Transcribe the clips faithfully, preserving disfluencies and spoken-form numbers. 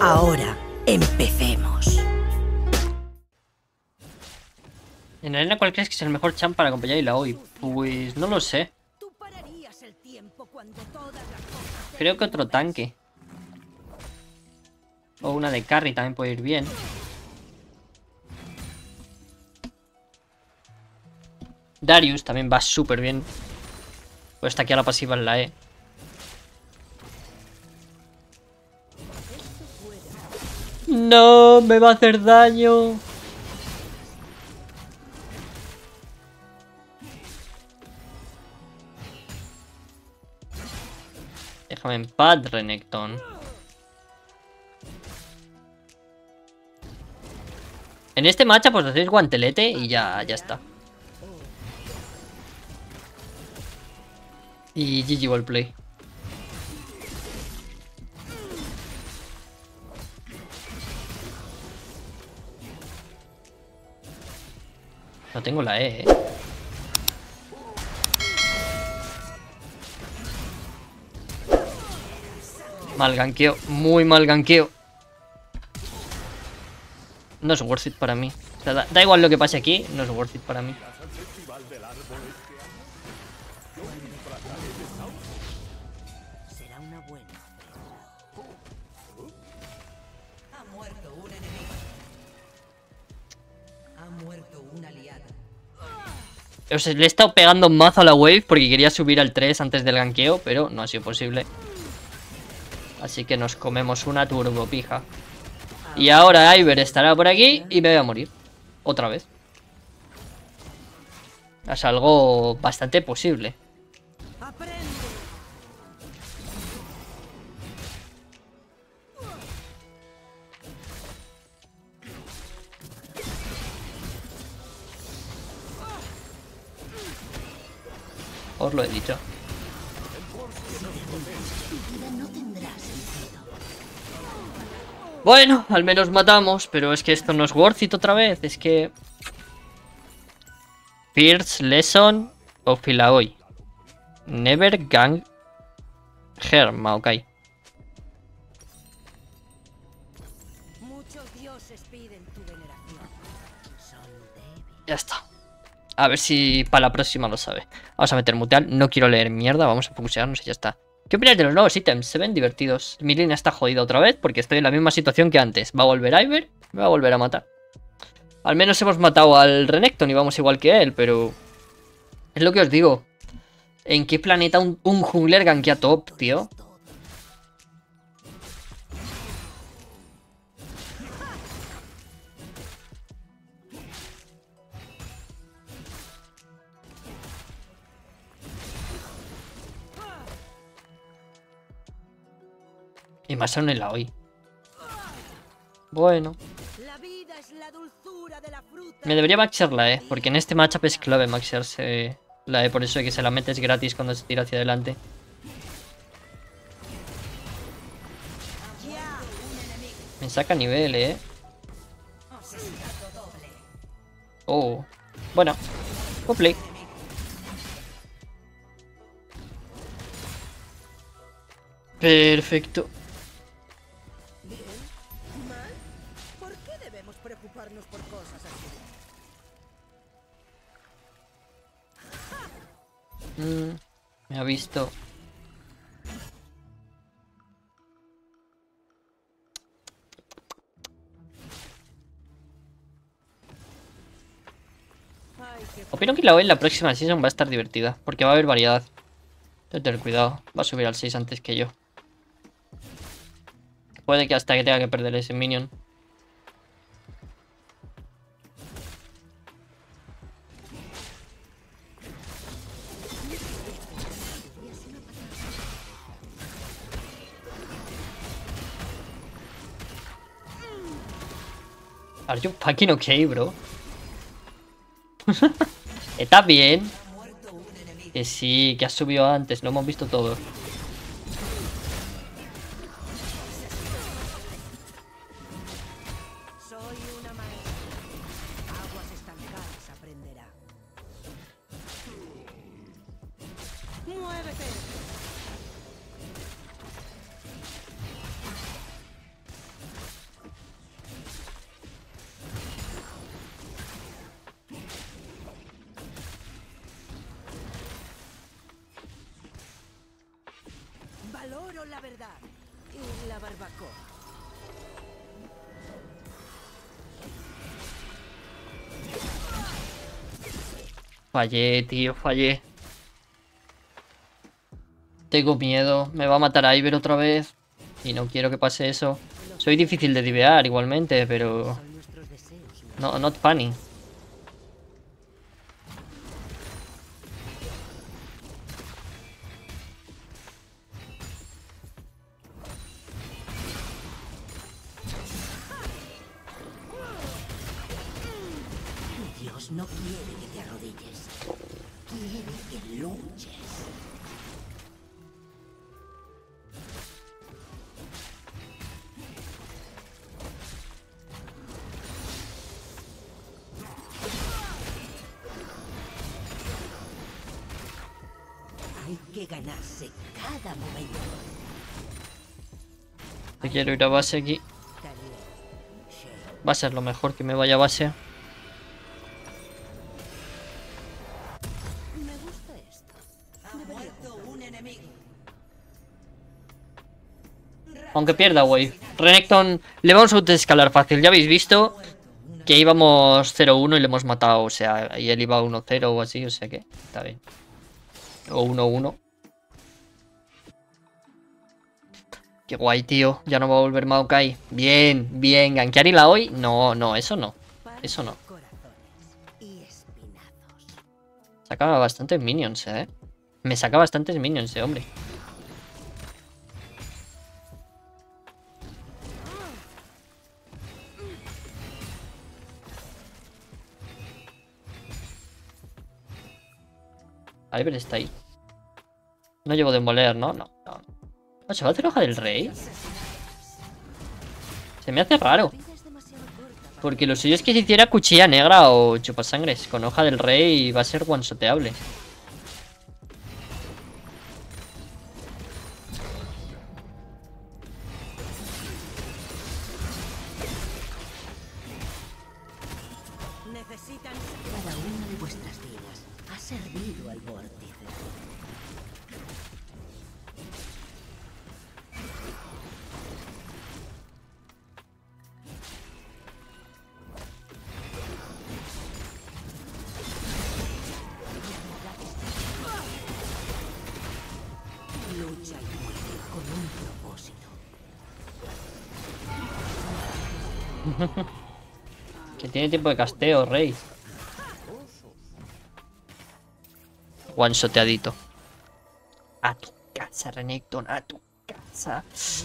Ahora, empecemos. En arena, ¿cuál crees que es el mejor champ para acompañar a Illaoi? Pues no lo sé. Creo que otro tanque. O una de carry también puede ir bien. Darius también va súper bien. Pues está aquí a la pasiva en la E. No, me va a hacer daño. Déjame en paz, Renekton. En este matchup pues hacéis guantelete y ya, ya está. Y G G Wallplay. No tengo la E, ¿eh? Mal ganqueo, muy mal ganqueo. No es worth it para mí. O sea, da, da igual lo que pase aquí, no es worth it para mí. O sea, le he estado pegando mazo a la wave porque quería subir al tres antes del ganqueo, pero no ha sido posible. Así que nos comemos una turbopija. Y ahora Iber estará por aquí y me voy a morir. Otra vez. Es algo bastante posible. Os lo he dicho. Bueno, al menos matamos, pero es que esto no es worth it otra vez. Es que... First Lesson of Illaoi. Never gang her, Maokai. Ya está. A ver si para la próxima lo sabe. Vamos a meter muteal. No quiero leer mierda. Vamos a focusearnos y ya está. ¿Qué opinas de los nuevos ítems? Se ven divertidos. Mi línea está jodida otra vez porque estoy en la misma situación que antes. Va a volver Iber. Me va a volver a matar. Al menos hemos matado al Renekton y vamos igual que él, pero... Es lo que os digo. ¿En qué planeta un, un jungler ganquea top, tío? Y más aún en la hoy. Bueno. Me debería maxear la E, porque en este matchup es clave maxearse la E, por eso que se la metes gratis cuando se tira hacia adelante. Me saca nivel, eh. Oh. Bueno. Wallplay. Perfecto. Por cosas así. Mm, me ha visto. Opino que la O en la próxima season va a estar divertida, porque va a haber variedad. Tengo que tener cuidado, va a subir al seis antes que yo. Puede que hasta que tenga que perder ese minion. Are you fucking okay, bro? ¿Estás bien? Que sí, que has subido antes, lo hemos visto todo. al oro la verdad y la barbacoa. Fallé, tío, fallé. Tengo miedo, me va a matar a Iber otra vez y no quiero que pase eso. Soy difícil de divear igualmente, pero... No, not funny. Dios no quiere que te arrodilles. Quiere que luches. Hay que ganarse cada momento. Te quiero ir a base aquí. Va a ser lo mejor que me vaya a base. Aunque pierda wave, Renekton le vamos a escalar fácil. Ya habéis visto que íbamos cero uno y le hemos matado. O sea, y él iba uno cero o así. O sea que está bien. O uno uno. Qué guay, tío. Ya no va a volver Maokai. Bien, bien. ¿Gankear Illaoi? No, no, eso no. Eso no. Sacaba bastantes minions, eh. Me saca bastantes minions, eh, hombre. Iber está ahí. No llevo de moler, ¿no? No, no. ¿No se va a hacer hoja del rey? Se me hace raro. Porque lo suyo es que se hiciera cuchilla negra o chupasangres. Con hoja del rey va a ser one-shoteable. Que tiene tiempo de casteo, rey. One shoteadito. A tu casa, Renekton, a tu casa.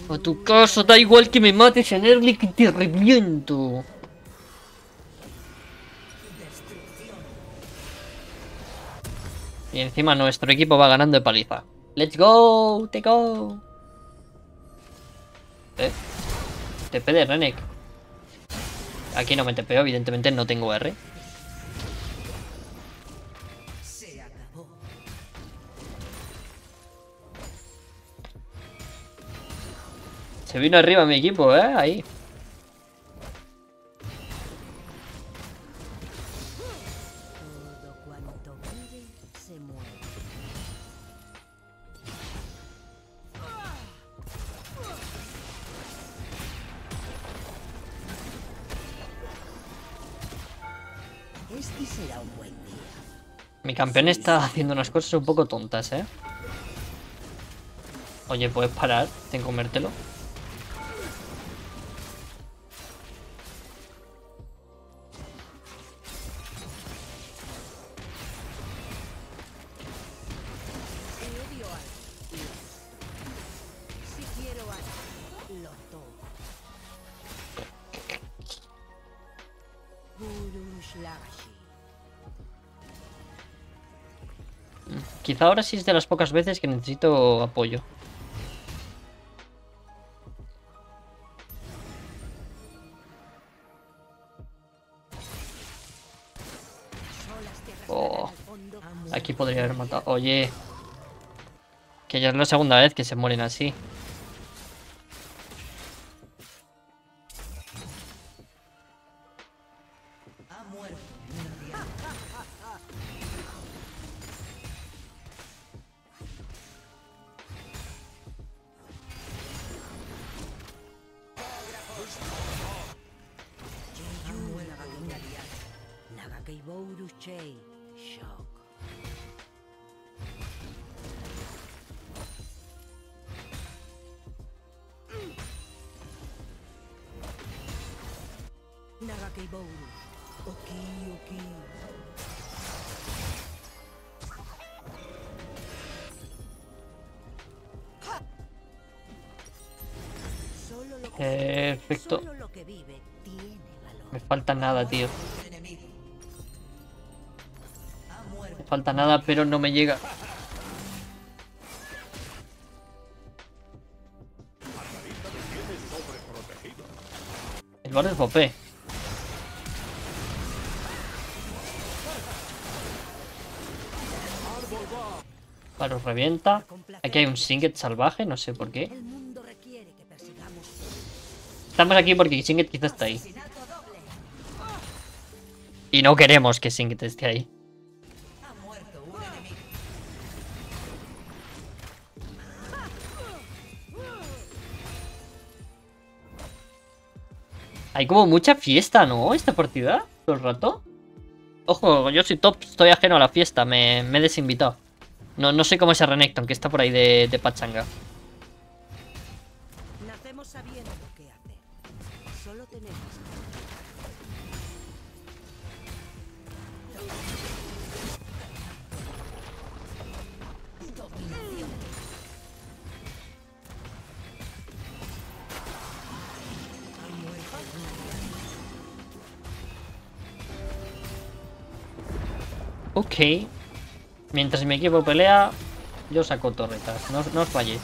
A tu casa, da igual que me mates en early que te reviento. Y encima nuestro equipo va ganando de paliza. Let's go, te go. ¿Eh? T P de Renek. Aquí no me T P O, evidentemente no tengo R. Se acabó. Se vino arriba mi equipo, eh, ahí. Mi campeón está haciendo unas cosas un poco tontas, ¿eh? Oye, ¿puedes parar sin comértelo? Quizá ahora sí es de las pocas veces que necesito apoyo. Oh, aquí podría haber matado. Oye, que ya es la segunda vez que se mueren así. Nagakeibouru. Oki, oki. Perfecto. Me falta nada, tío. Me falta nada, pero no me llega. El bar es popé. Vale, os revienta. Aquí hay un Singed salvaje, no sé por qué. Estamos aquí porque Singed quizás está ahí. Y no queremos que Singed esté ahí. Hay como mucha fiesta, ¿no? Esta partida, todo el rato. Ojo, yo soy top, estoy ajeno a la fiesta, me, me he desinvitado. No, no sé cómo es el Renekton, que está por ahí de, de pachanga. Nacemos sabiendo qué hacer. Solo tenemos... Ok. Mientras mi equipo pelea, yo saco torretas. No, no os falléis.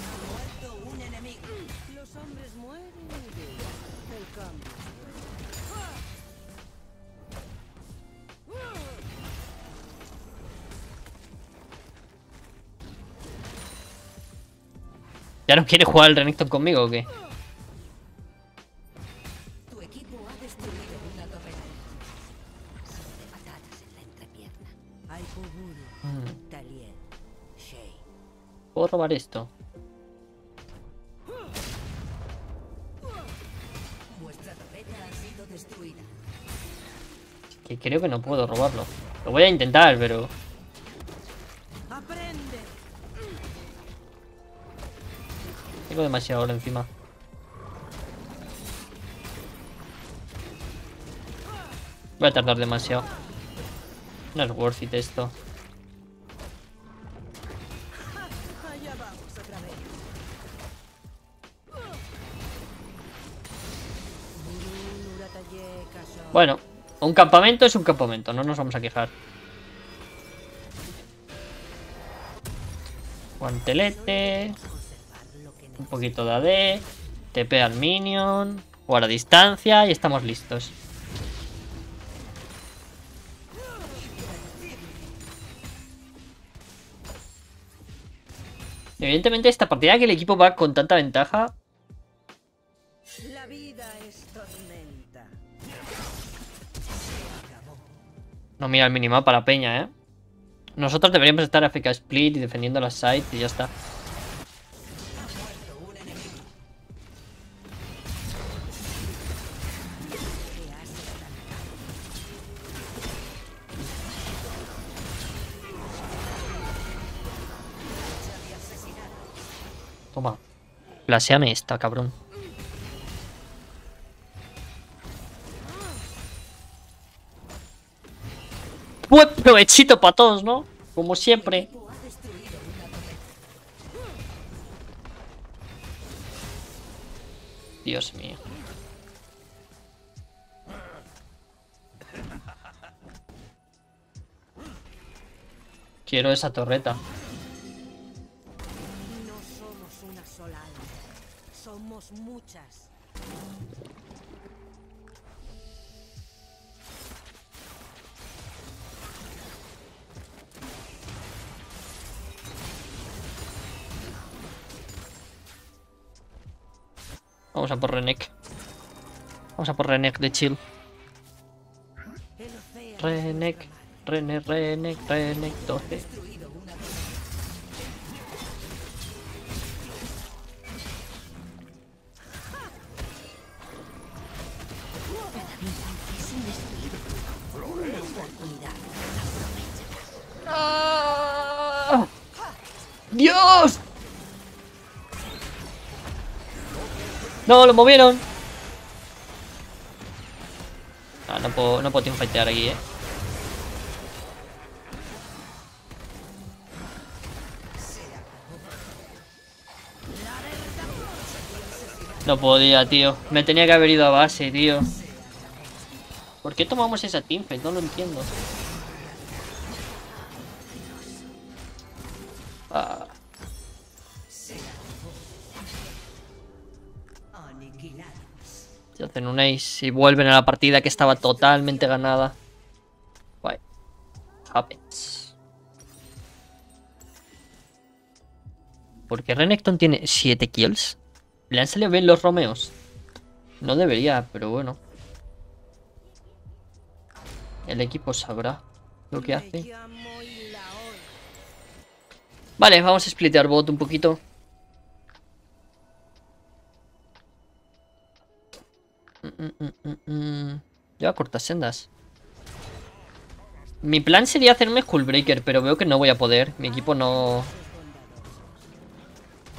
¿Ya no quiere jugar el Renekton conmigo o qué? ¿Puedo robar esto? Que creo que no puedo robarlo. Lo voy a intentar, pero... Tengo demasiado oro encima. Voy a tardar demasiado. No es worth it esto. Bueno, un campamento es un campamento, no nos vamos a quejar. Guantelete. Un poquito de A D. T P al minion. Jugar a distancia y estamos listos. Evidentemente esta partida que el equipo va con tanta ventaja. La vida es tormenta. No mira el minimapa para peña, ¿eh? Nosotros deberíamos estar a F K Split y defendiendo las sites y ya está. Toma, plaseame esta, cabrón. Buen provechito para todos, ¿no? Como siempre. Dios mío. Quiero esa torreta. Muchas. Vamos a por Renek. Vamos a por Renek de chill. Renek, Renek, Renek, Renek doce. ¡Ah! ¡Dios! ¡No, lo movieron! No, no puedo, no puedo teamfightear aquí, eh. No podía, tío. Me tenía que haber ido a base, tío. ¿Por qué tomamos esa teamfight? No lo entiendo. Ah. Se hacen un ace y vuelven a la partida que estaba totalmente ganada. Guay. Happens. Porque Renekton tiene siete kills. ¿Le han salido bien los romeos? No debería, pero bueno. El equipo sabrá lo que hace. Vale, vamos a splitear bot un poquito. Lleva cortas sendas. Mi plan sería hacerme Skullbreaker, pero veo que no voy a poder. Mi equipo no...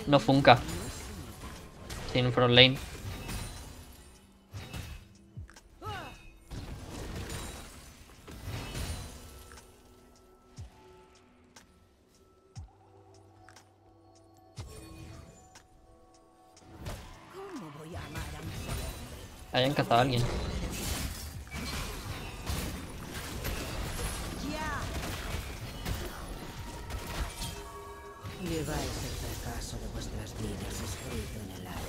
No funca. En front lane. Hayan cazado a alguien. Lleváis el fracaso de vuestras vidas escrito en el árbol.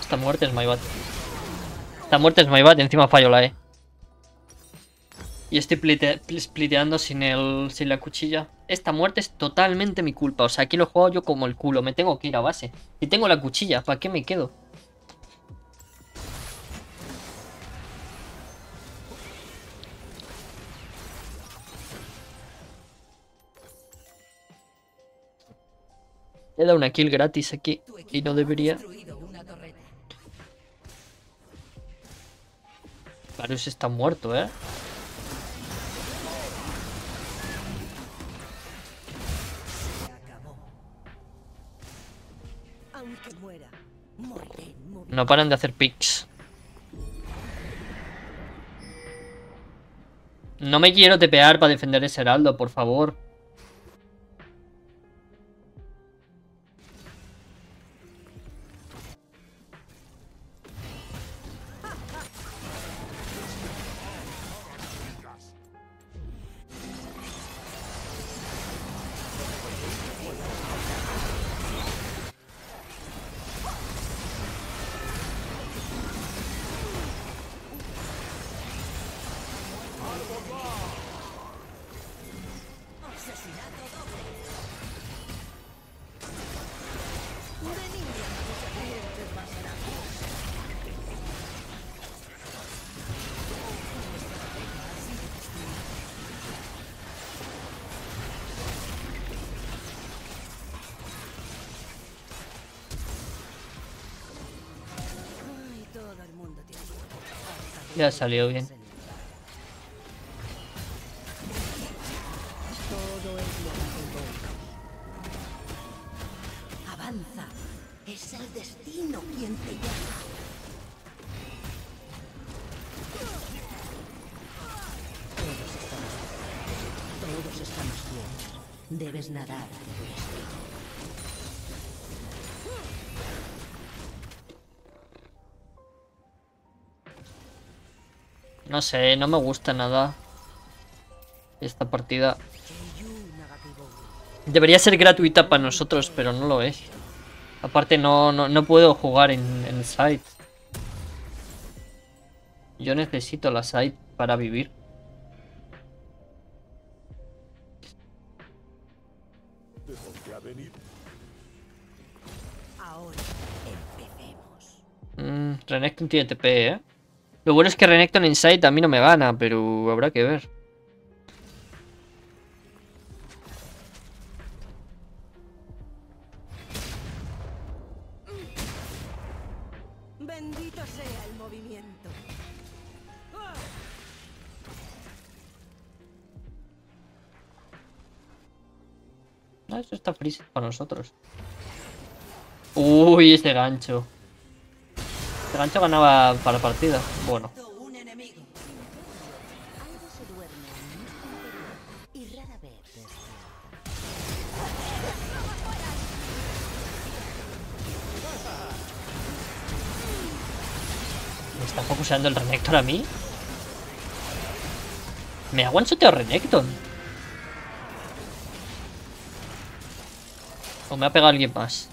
Esta muerte es my bad. Esta muerte es my bad. Encima fallo la E. Y estoy plite spliteando sin, el, sin la cuchilla. Esta muerte es totalmente mi culpa. O sea, aquí lo he jugado yo como el culo. Me tengo que ir a base. Y tengo la cuchilla. ¿Para qué me quedo? He dado una kill gratis aquí. Y no debería... Darius está muerto, ¿eh? No paran de hacer picks. No me quiero tepear para defender ese heraldo, por favor. Ya salió bien. Avanza. Es el destino quien te llama. Todos estamos. Todos estamos bien. Debes nadar a tu destino. No sé, no me gusta nada esta partida. Debería ser gratuita para nosotros, pero no lo es. Aparte no, no, no puedo jugar en, en side. Yo necesito la side para vivir. Renekton tiene T P, ¿eh? Lo bueno es que Renekton Inside a mí no me gana, pero habrá que ver. Bendito sea el movimiento. Ah, eso está free para nosotros. Uy, este gancho. Este gancho ganaba para partida. Bueno. ¿Me está focuseando el Renekton a mí? ¿Me ha one-shoteado Renekton? ¿O me ha pegado alguien más?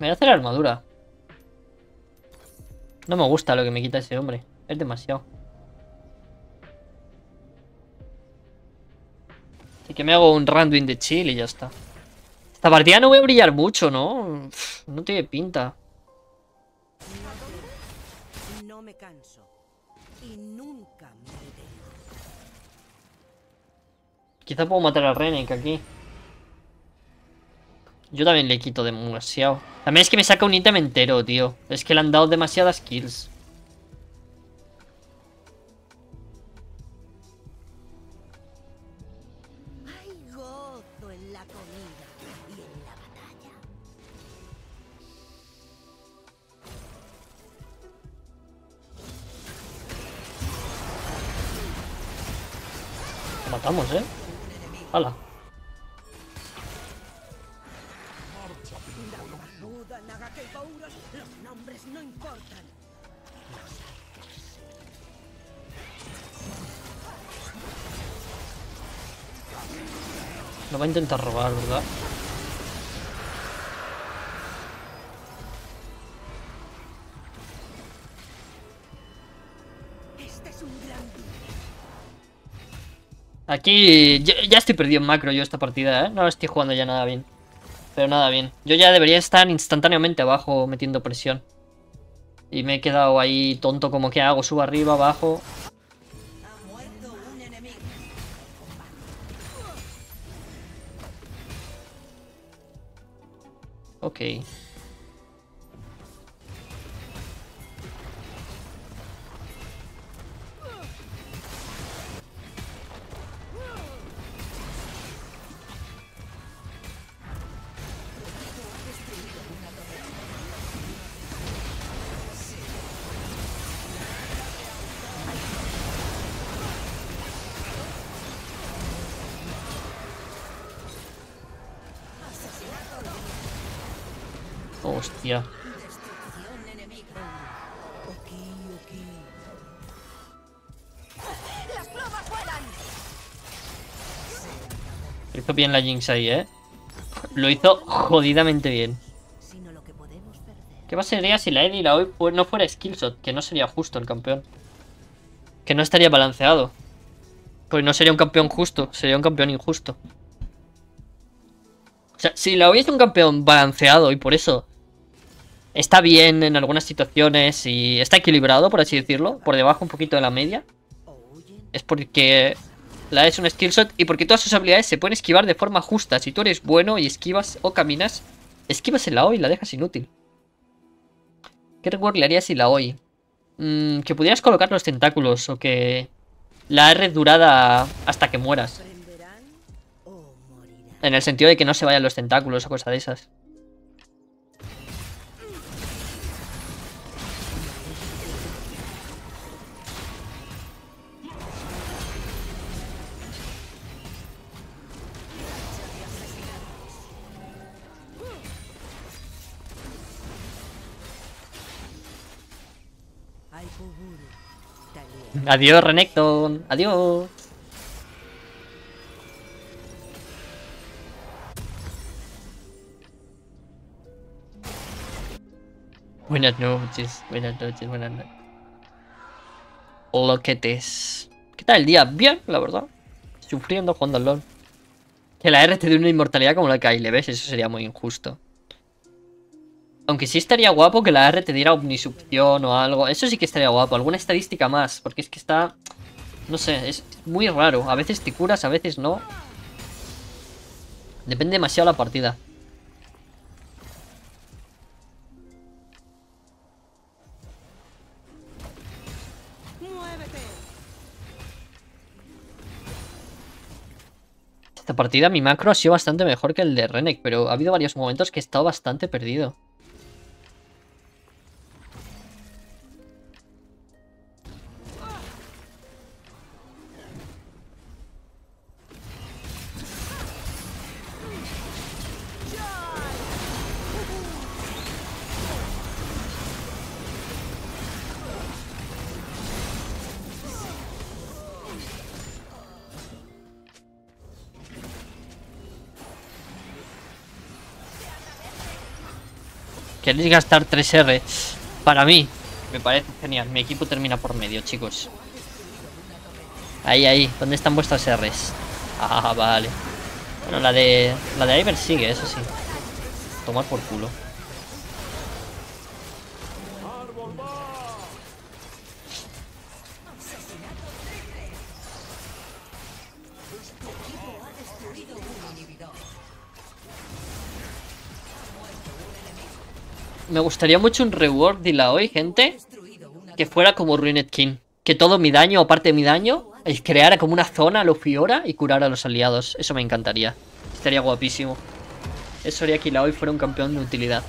Me voy a hacer armadura. No me gusta lo que me quita ese hombre. Es demasiado. Así que me hago un random de chill y ya está. Esta partida no voy a brillar mucho, ¿no? No tiene pinta. No me canso. Y nunca me dejo. Quizá puedo matar a Renekton aquí. Yo también le quito demasiado. También es que me saca un ítem entero, tío. Es que le han dado demasiadas kills. Hay gozo en la comida y en la batalla. Lo matamos, ¿eh? ¡Hala! Lo va a intentar robar, ¿verdad? Aquí ya, ya estoy perdido en macro yo esta partida, ¿eh? No estoy jugando ya nada bien. Pero nada bien. Yo ya debería estar instantáneamente abajo metiendo presión. Y me he quedado ahí tonto como que hago, subo arriba, abajo... Ok. Hostia. Hizo bien la Jinx ahí, ¿eh? Lo hizo jodidamente bien. ¿Qué pasaría si la Ed y la Illaoi no fuera skillshot? Que no sería justo el campeón. Que no estaría balanceado. Pues no sería un campeón justo, sería un campeón injusto. O sea, si la Illaoi es un campeón balanceado y por eso... Está bien en algunas situaciones y está equilibrado, por así decirlo. Por debajo un poquito de la media. Es porque la es un skillshot y porque todas sus habilidades se pueden esquivar de forma justa. Si tú eres bueno y esquivas o caminas, esquivas en la Illaoi y la dejas inútil. ¿Qué rework le harías a Illaoi? Mm, que pudieras colocar los tentáculos o que la R durada hasta que mueras. En el sentido de que no se vayan los tentáculos o cosas de esas. Adiós, Renekton. Adiós. Buenas noches. Buenas noches. Buenas noches. loquetes. ¿Qué tal el día? Bien, la verdad. Sufriendo, jugando al LOL. Que la R te dé una inmortalidad como la que hay, le ves, eso sería muy injusto. Aunque sí estaría guapo que la R te diera omnisupción o algo. Eso sí que estaría guapo. Alguna estadística más. Porque es que está... No sé, es muy raro. A veces te curas, a veces no. Depende demasiado la partida. Esta partida mi macro ha sido bastante mejor que el de Renek. Pero ha habido varios momentos que he estado bastante perdido. ¿Queréis gastar tres R? Para mí, me parece genial. Mi equipo termina por medio, chicos. Ahí, ahí. ¿Dónde están vuestras Rs? Ah, vale. Bueno, la de... La de Iber sigue, eso sí. Tomar por culo. Me gustaría mucho un rework de Illaoi, gente, que fuera como Ruined King. Que todo mi daño o parte de mi daño, el creara como una zona a lo Fiora y curar a los aliados. Eso me encantaría. Estaría guapísimo. Eso haría que Illaoi fuera un campeón de utilidad.